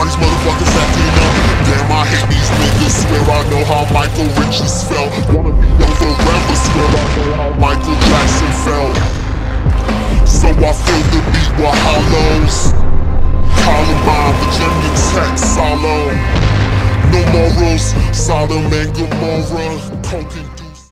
why these motherfuckers acting up. Damn, I hate these niggas, swear I know how Michael Richards felt. Wanna be known forever, swear I know how Michael Jackson felt. So I feel the beat with hollows. Columbine, Virginia Tech, Solo. No morals, Sodom and Gomorrah, coke and